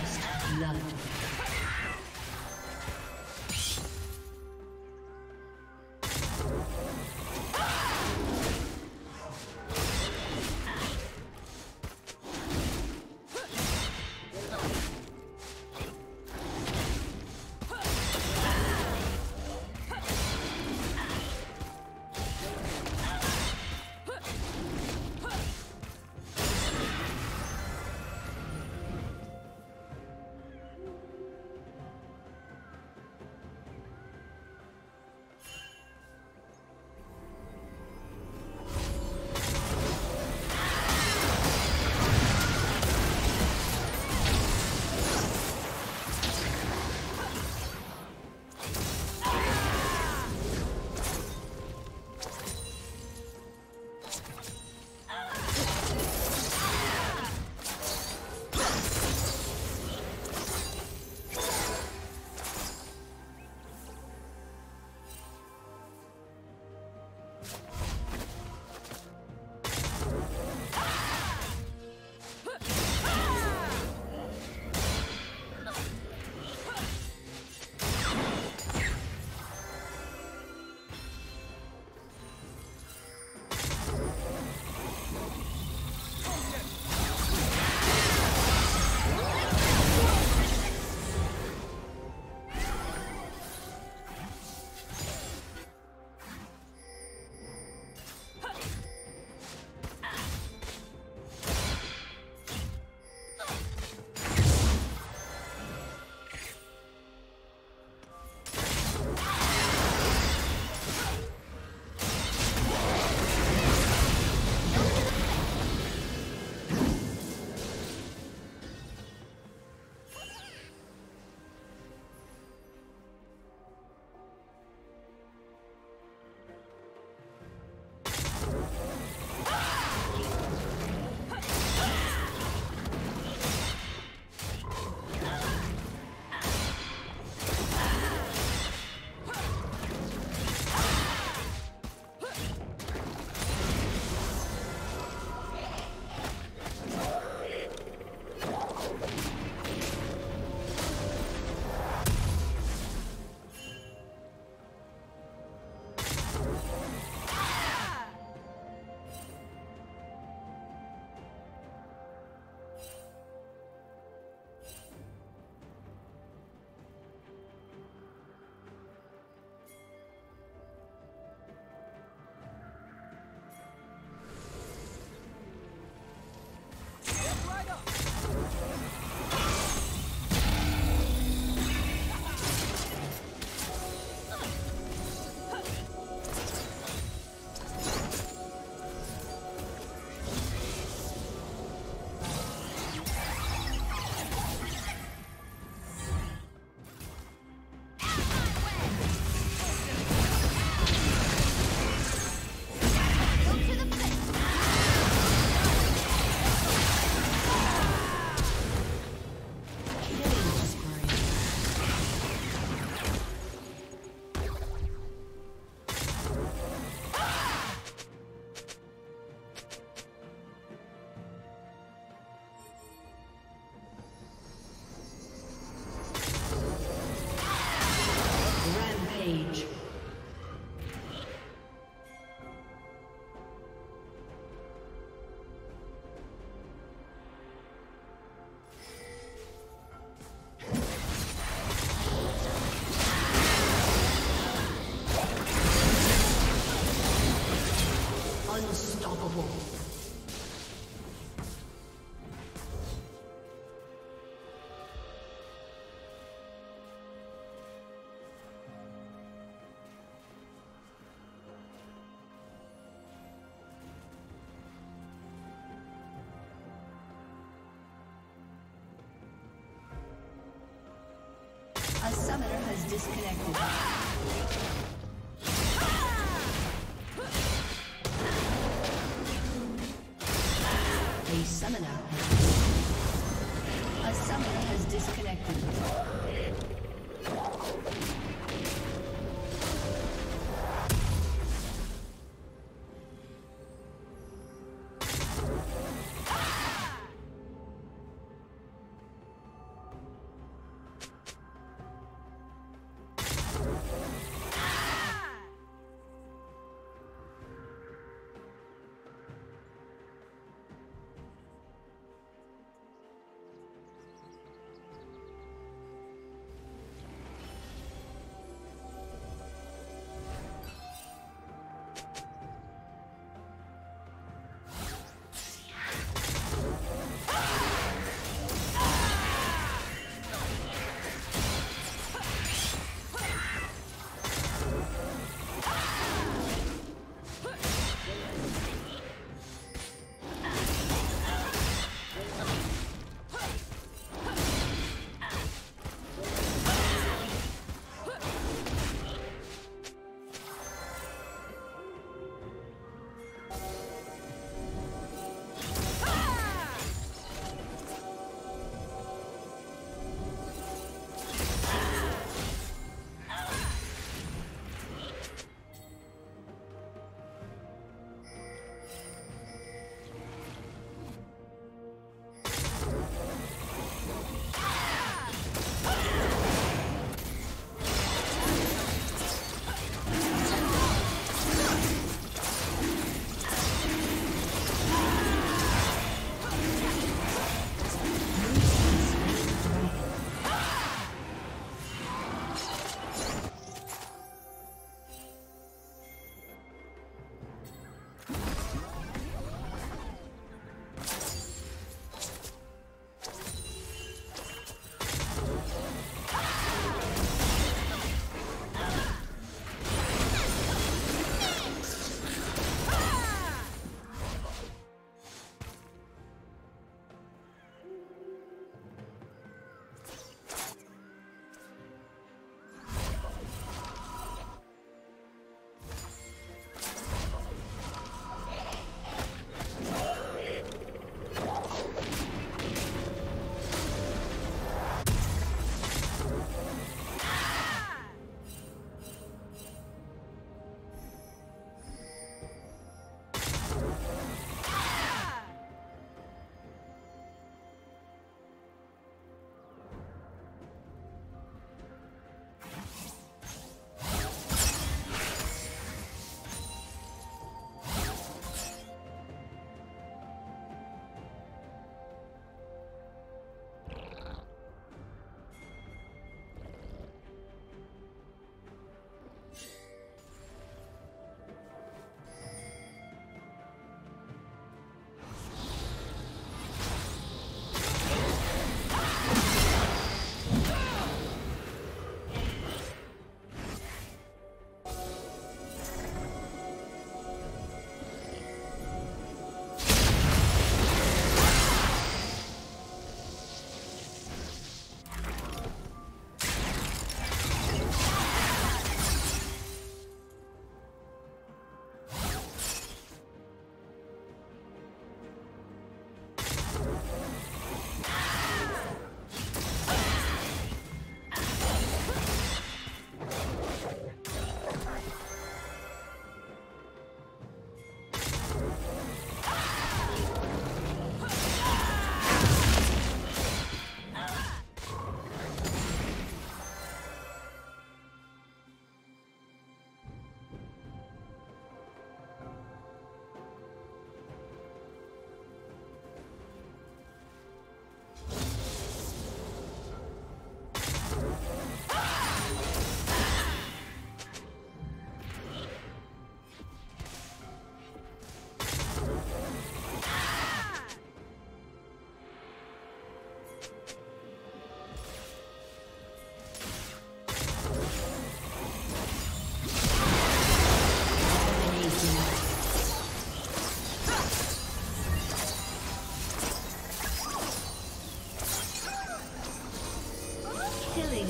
First blood. A summoner has disconnected. A summoner. A summoner has disconnected.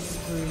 spree.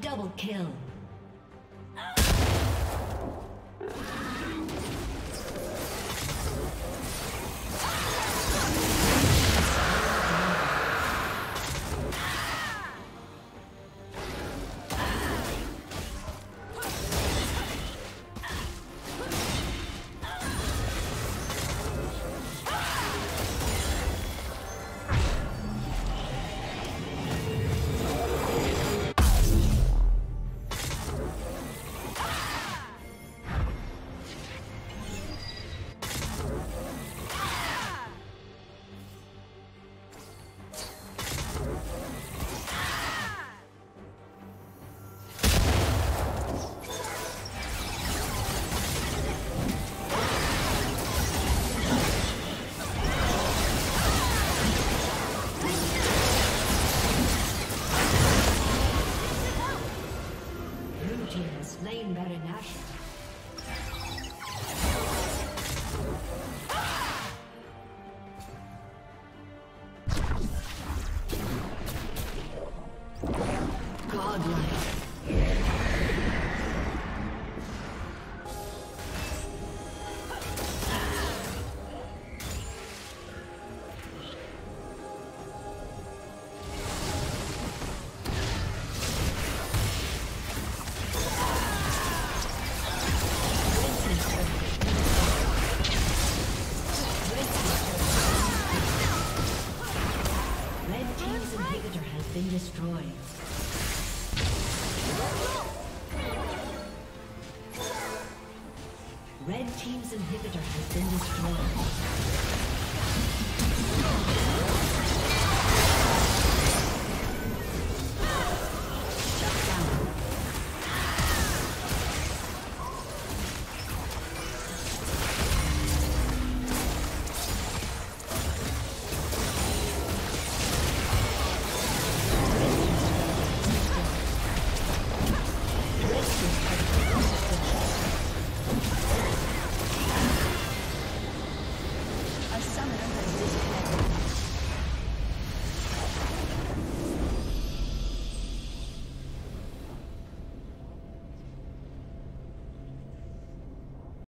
Double kill. Red team's inhibitor has been destroyed.